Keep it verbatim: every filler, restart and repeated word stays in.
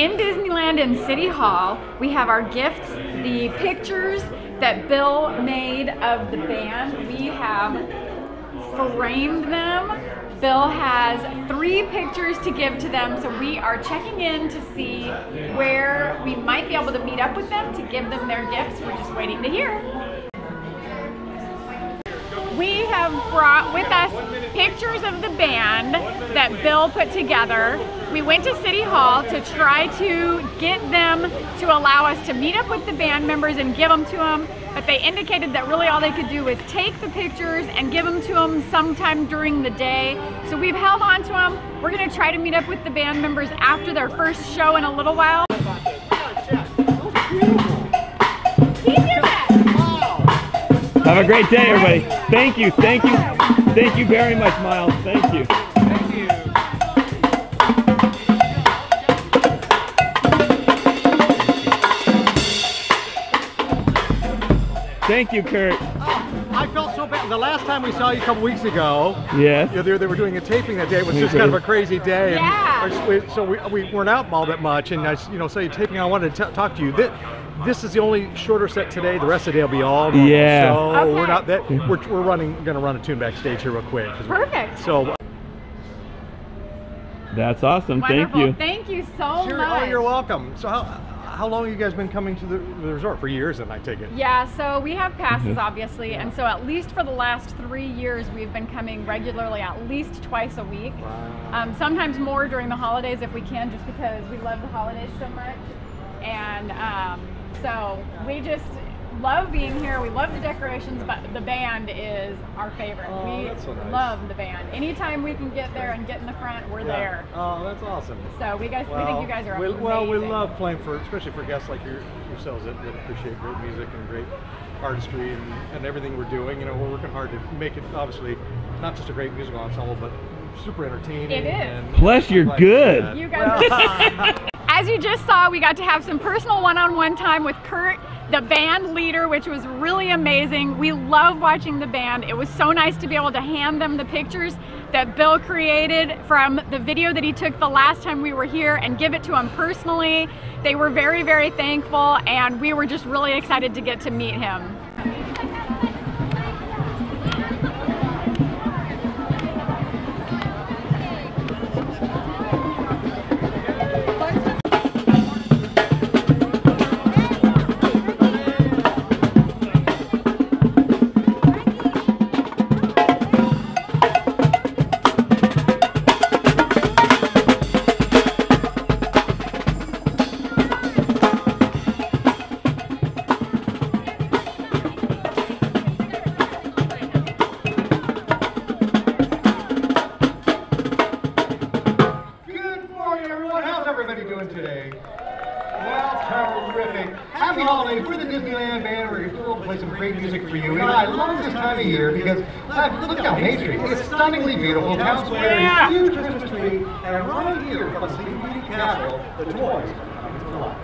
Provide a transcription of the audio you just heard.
in Disneyland in City Hall, we have our gifts, the pictures that Bill made of the band. We have framed them. Bill has three pictures to give to them, so we are checking in to see where we might be able to meet up with them to give them their gifts. We're just waiting to hear. We have brought with us pictures of the band that Bill put together. We went to City Hall to try to get them to allow us to meet up with the band members and give them to them, but they indicated that really all they could do was take the pictures and give them to them sometime during the day. So we've held on to them. We're gonna try to meet up with the band members after their first show in a little while. Have a great day, everybody. Thank you, thank you, thank you very much, Miles. Thank you. Thank you. Thank you, Kurt. Oh, I felt so bad. The last time we saw you a couple weeks ago, yes, you know, they, they were doing a taping that day. It was just kind of a crazy day. Yeah. And so we, we weren't out all that much, and I, you know, saw you taping. I wanted to t talk to you. This, This is the only shorter set today. The rest of the day will be all normal. Yeah. So okay. we're not that. We're we're running. Going to run a tune backstage here real quick. Perfect. So. That's awesome. Wonderful. Thank you. Thank you so sure. much. Oh, you're welcome. So how how long have you guys been coming to the, the resort? For years, and I take it. Yeah. So we have passes, obviously, and so at least for the last three years, we've been coming regularly, at least twice a week. Wow. Um, sometimes more during the holidays if we can, just because we love the holidays so much, and. Um, So we just love being here. We love the decorations, but the band is our favorite. Oh, we that's so nice. love the band. Anytime we can get there and get in the front, we're yeah. there. Oh, that's awesome. So we guys, well, we think you guys are we, amazing. Well, we love playing for, especially for guests like your, yourselves that, that appreciate great music and great artistry and, and everything we're doing. You know, we're working hard to make it, obviously, not just a great musical ensemble, but super entertaining. It is. And Plus, you're like good. That. You guys are As you just saw, we got to have some personal one-on-one time with Kurt, the band leader, which was really amazing. We love watching the band. It was so nice to be able to hand them the pictures that Bill created from the video that he took the last time we were here and give it to him personally. They were very, very thankful, and we were just really excited to get to meet him. Happy holidays. We're the Disneyland band. We're thrilled to play some great music for you. And I love this time of year because look down Main Street. It's stunningly beautiful. Town Square is a huge Christmas tree, and right here from Sleepy Beauty Castle, the toys come to life.